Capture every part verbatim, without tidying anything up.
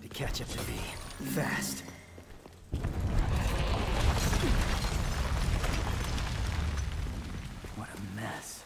need to catch up to me. Fast. What a mess.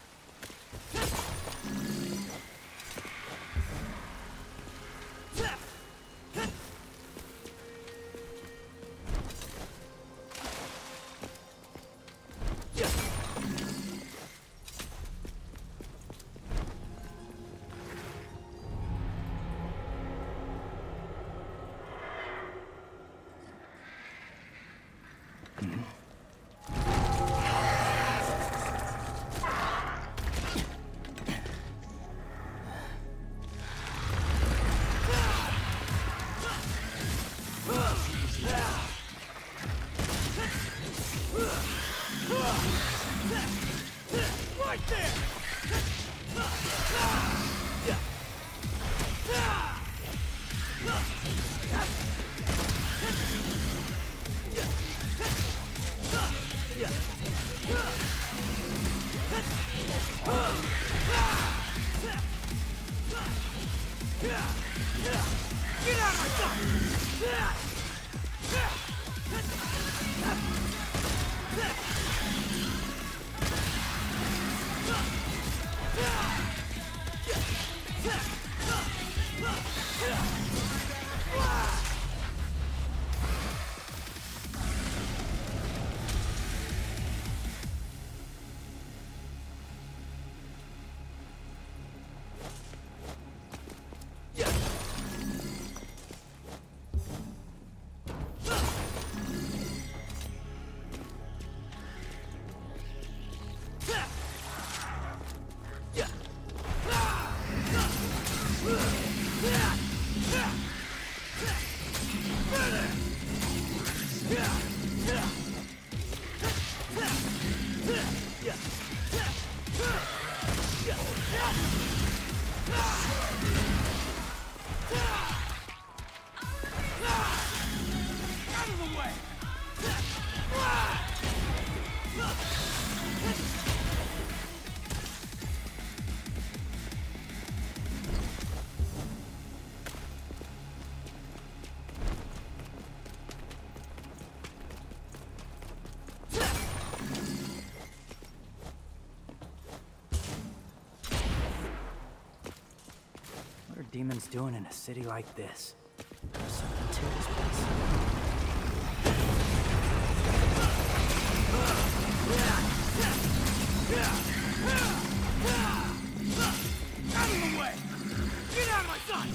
Demons doing in a city like this. There's something to this place. Out of the way! Get out of my sight!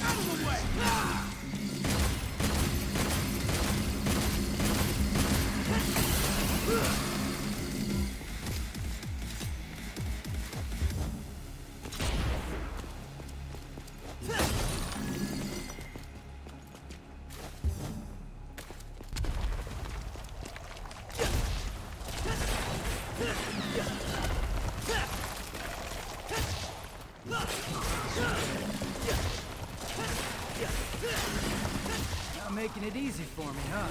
Out of the way! Making it easy for me, huh?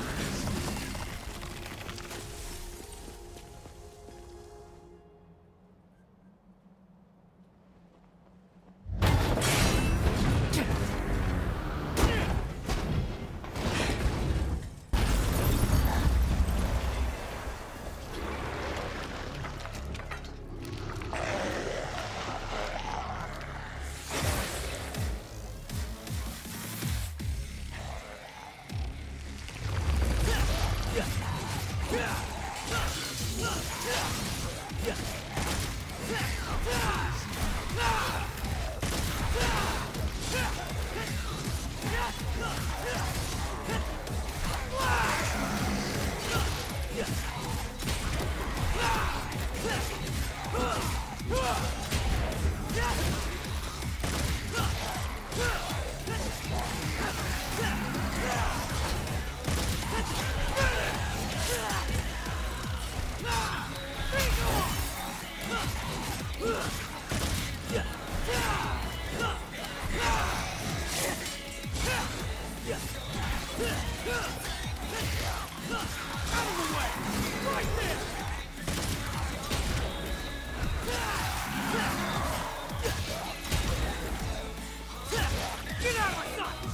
Get out of my sight!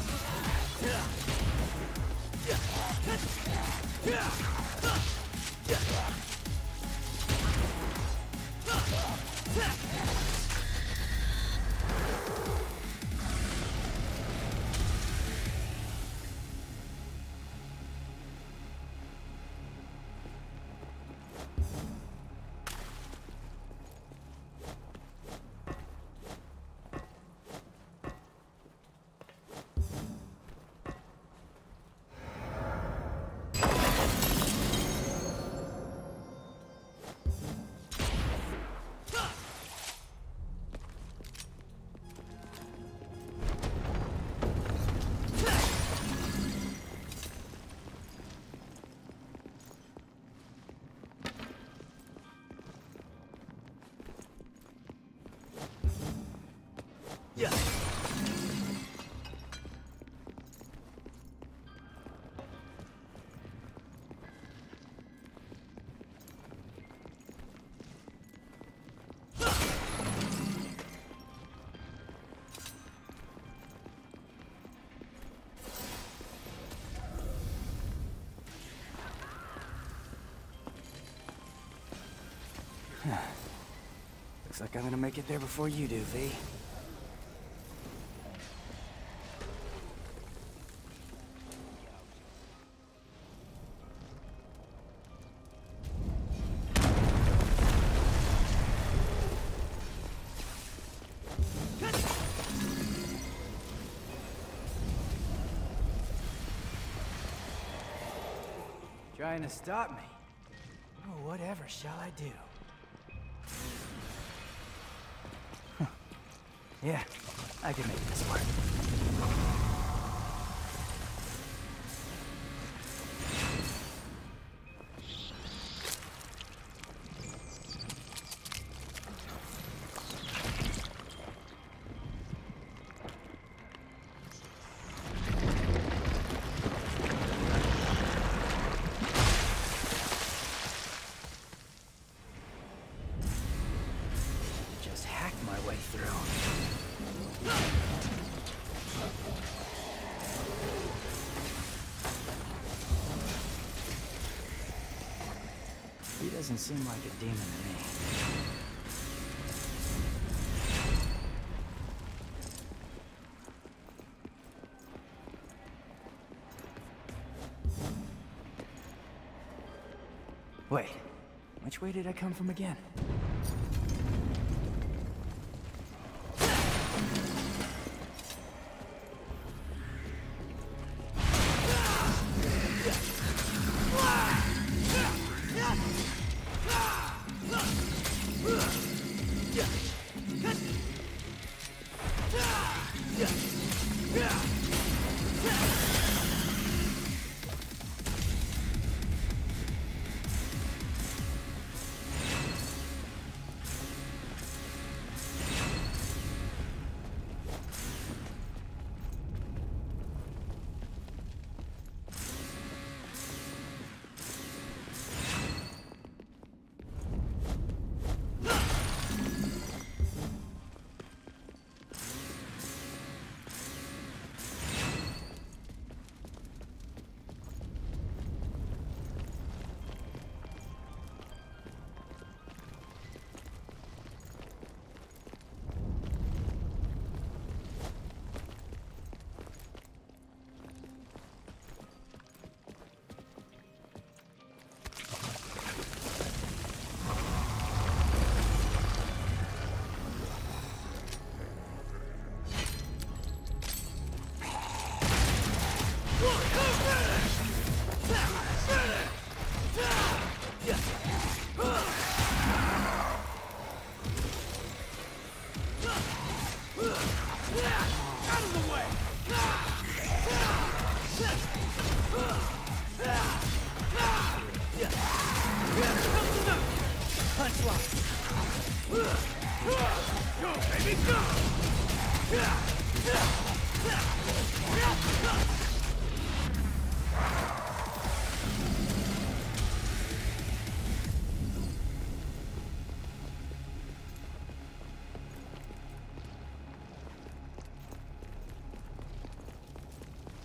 Looks like I'm gonna make it there before you do, V. Trying to stop me? Oh, whatever shall I do? Yeah, I can make this work. Just hack my way through. He doesn't seem like a demon to me. Wait, which way did I come from again?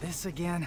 This again.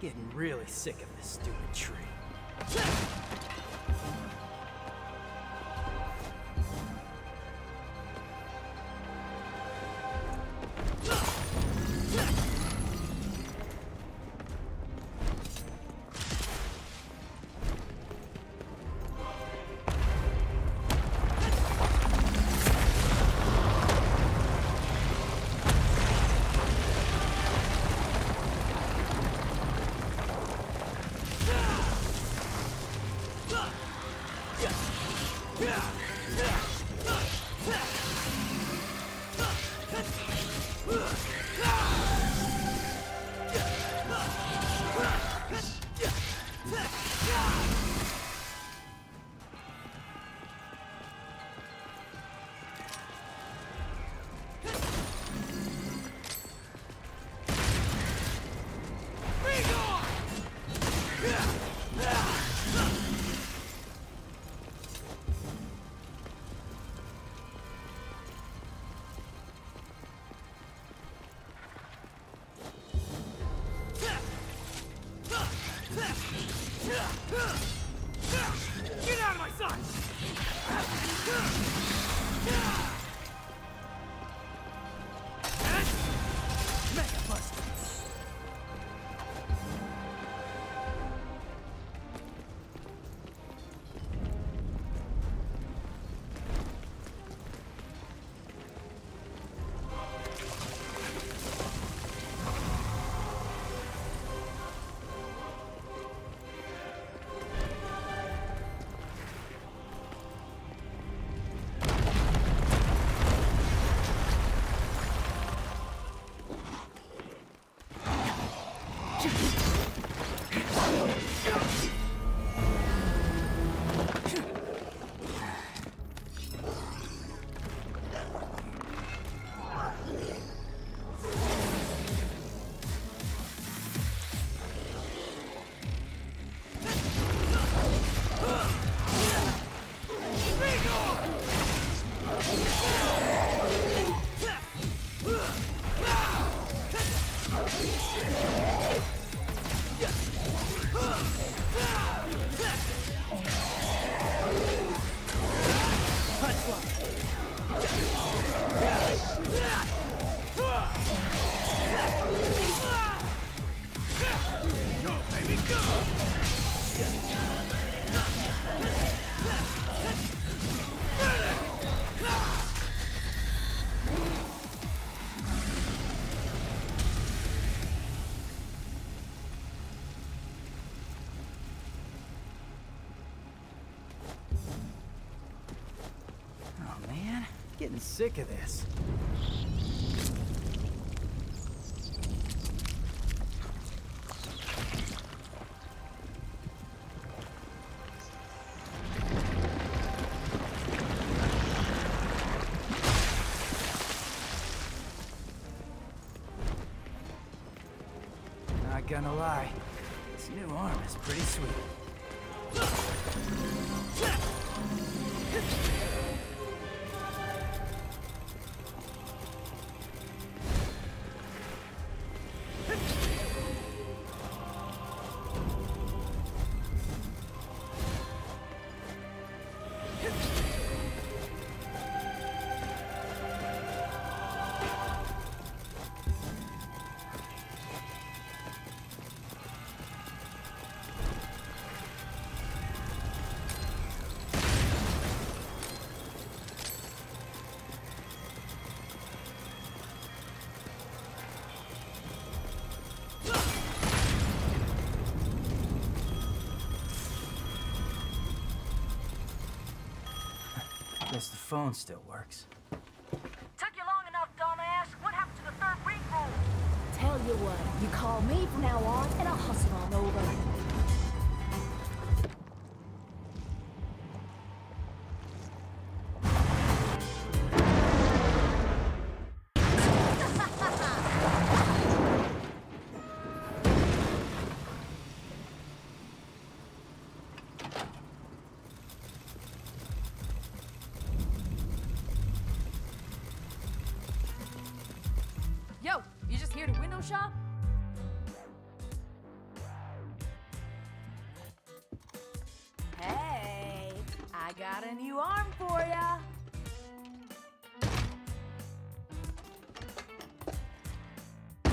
Getting really sick of this stupid tree. getting sick of this. Not gonna lie, this new arm is pretty sweet. Guess the phone still works. Took you long enough, dumbass. What happened to the third ring rule? Tell you what, you call me from now on, and I'll hustle on over. Shop? Hey, I got a new arm for ya.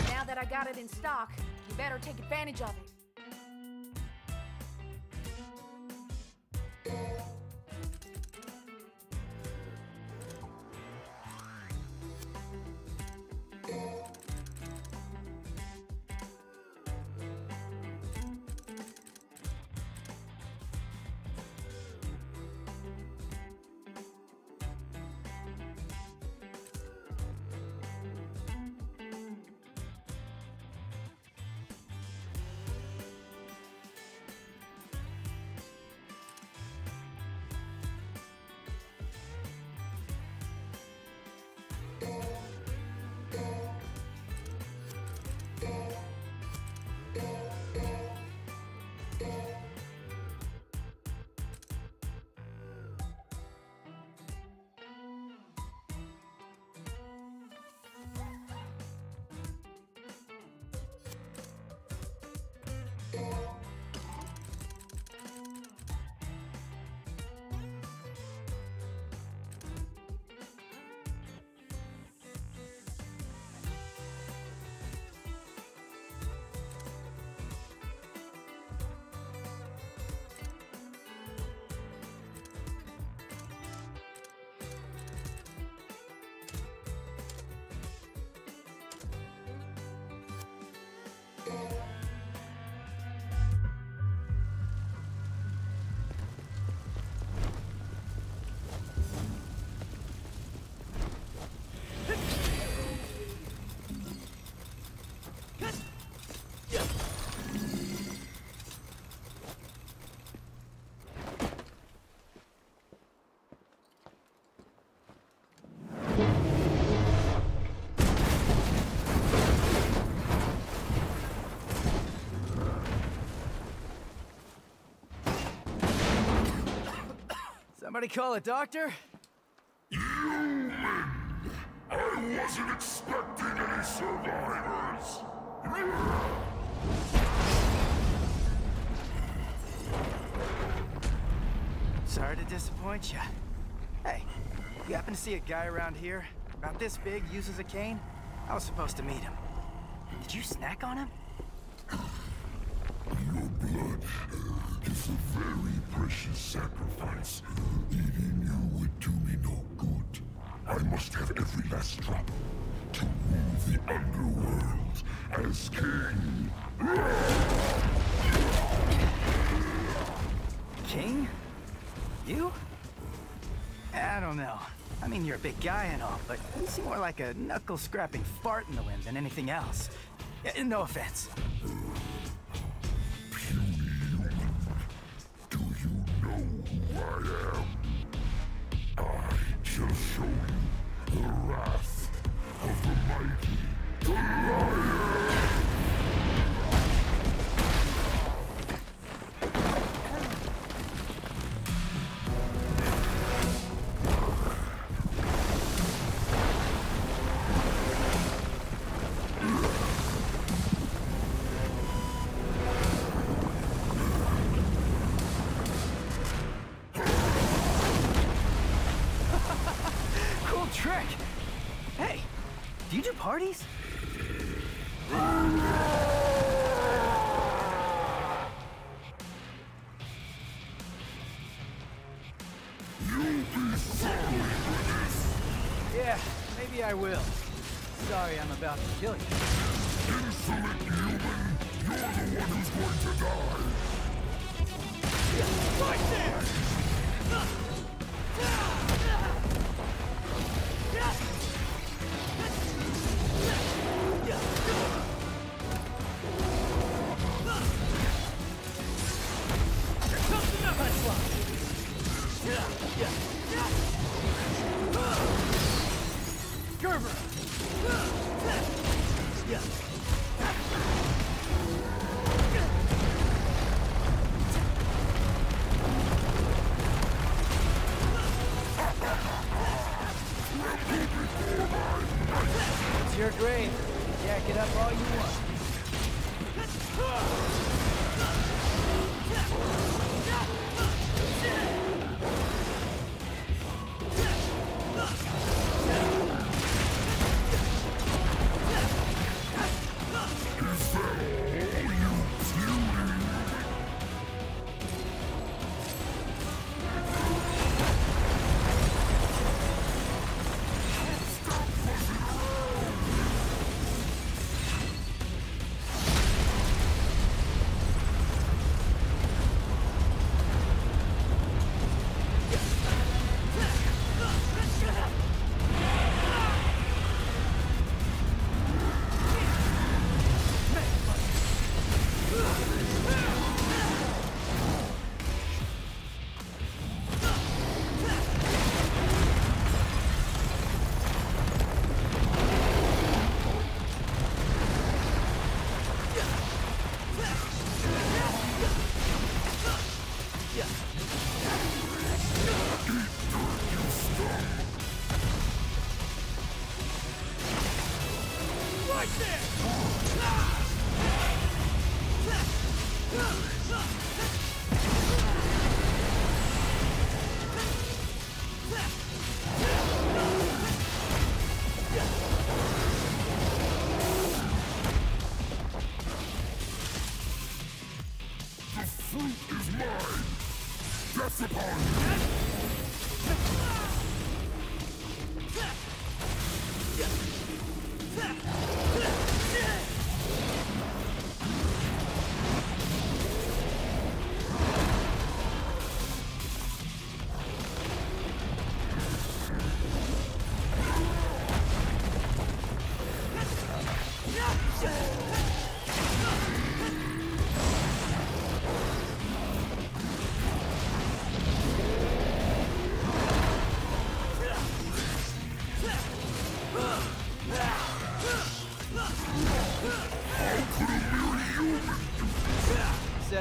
Now that I got it in stock, you better take advantage of it. Somebody call a doctor? You win! I wasn't expecting any survivors! Sorry to disappoint you. Hey, you happen to see a guy around here, about this big, uses a cane? I was supposed to meet him. Did you snack on him? Your blood is a very precious sacrifice. Eating you would do me no good. I must have every last drop to rule the underworld as king. King? You? I don't know. I mean, you're a big guy and all, but you seem more like a knuckle-scrapping fart in the wind than anything else. Yeah, no offense. Do you know who I am? I shall show you the wrath of the mighty, the lion! Parties? You'll be sorry for this! Yeah, maybe I will. Sorry I'm about to kill you. Insolent human! You're the one who's going to die! Right there! Yeah. Gerber! Yeah. It's your grave. Jack it up all you want.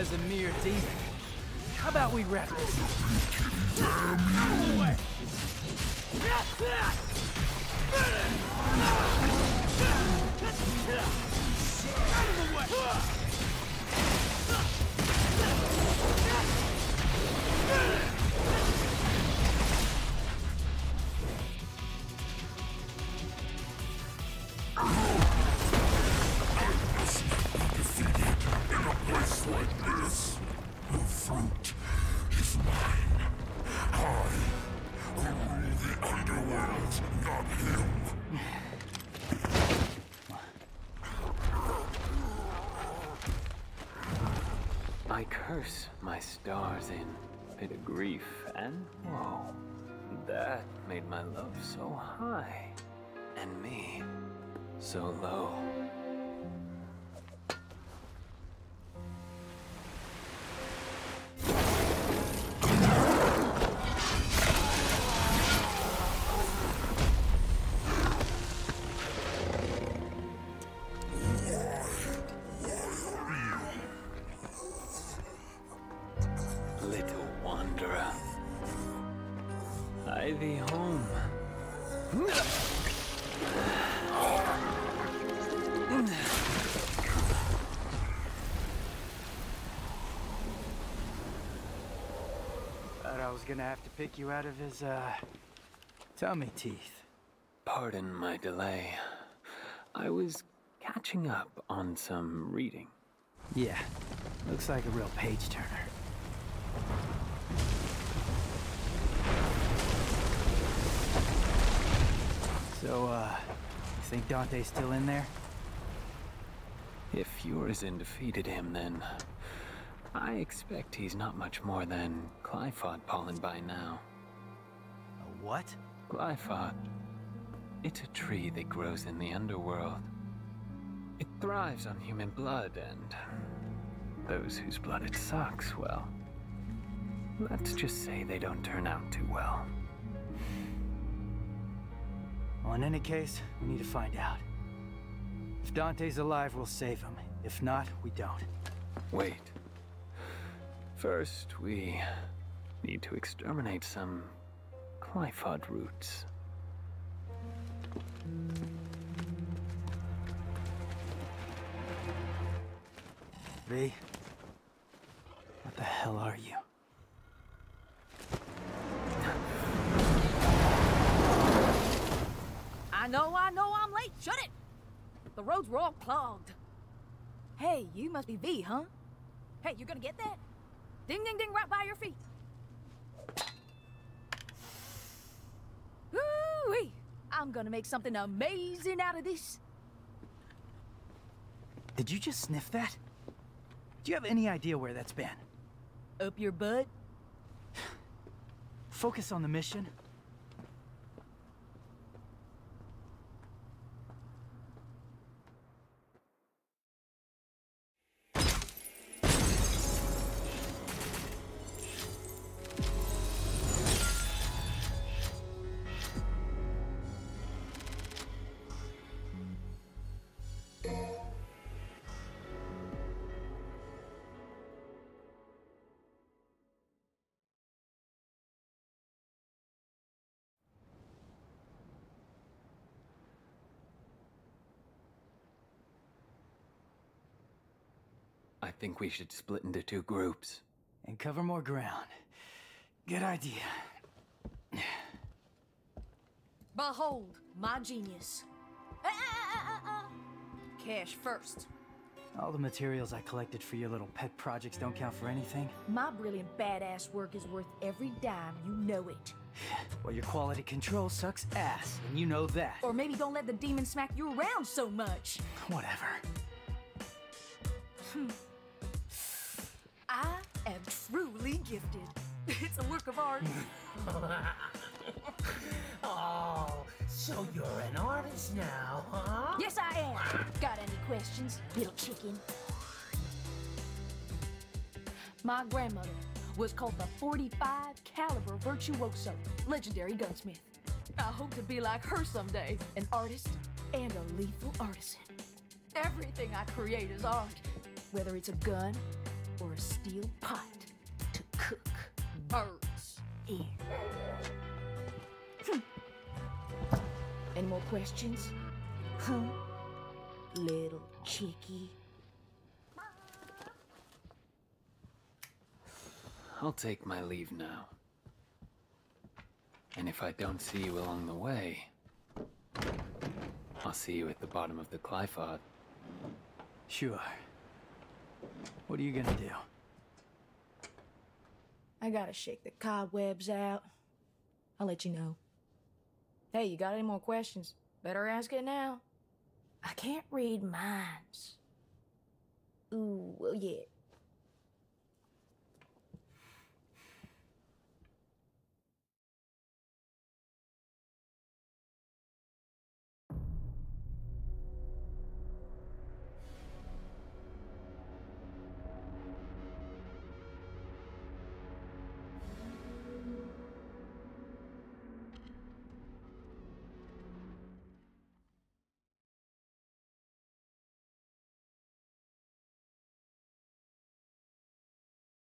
As a mere demon. How about we wrap this? Damn you! Like this, the fruit is mine. I rule the underworld, not him. I curse my stars in a bit of grief and woe. That made my love so high, and me so low. Gonna have to pick you out of his, uh, tummy teeth. Pardon my delay. I was catching up on some reading. Yeah, looks like a real page-turner. So, uh, you think Dante's still in there? If Urizen defeated him, then I expect he's not much more than Qliphoth pollen by now. A what? Qliphoth. It's a tree that grows in the underworld. It thrives on human blood, and those whose blood it sucks, well, let's just say they don't turn out too well. Well, in any case, we need to find out. If Dante's alive, we'll save him. If not, we don't. Wait. First, we need to exterminate some Qliphoth roots. V, what the hell are you? I know, I know I'm late. Shut it! The roads were all clogged. Hey, you must be V, huh? Hey, you gonna get that? Ding, ding, ding, right by your feet. Woo-wee! I'm gonna make something amazing out of this. Did you just sniff that? Do you have any idea where that's been? Up your butt? Focus on the mission. I think we should split into two groups. And cover more ground. Good idea. Behold, my genius. Ah, ah, ah, ah. Cash first. All the materials I collected for your little pet projects don't count for anything? My brilliant badass work is worth every dime, you know it. Well, your quality control sucks ass, and you know that. Or maybe don't let the demon smack you around so much. Whatever. Hmm. I am truly gifted. It's a work of art. Oh, so you're an artist now, huh? Yes, I am. Got any questions, little chicken? My grandmother was called the forty-five caliber virtuoso, legendary gunsmith. I hope to be like her someday, an artist and a lethal artisan. Everything I create is art. Whether it's a gun or a steel pot to cook birds in. Hm. Any more questions? Huh? Little cheeky. I'll take my leave now. And if I don't see you along the way, I'll see you at the bottom of the Qliphoth. Sure. What are you gonna do? I gotta shake the cobwebs out. I'll let you know. Hey, you got any more questions? Better ask it now. I can't read minds. Ooh, well, yeah.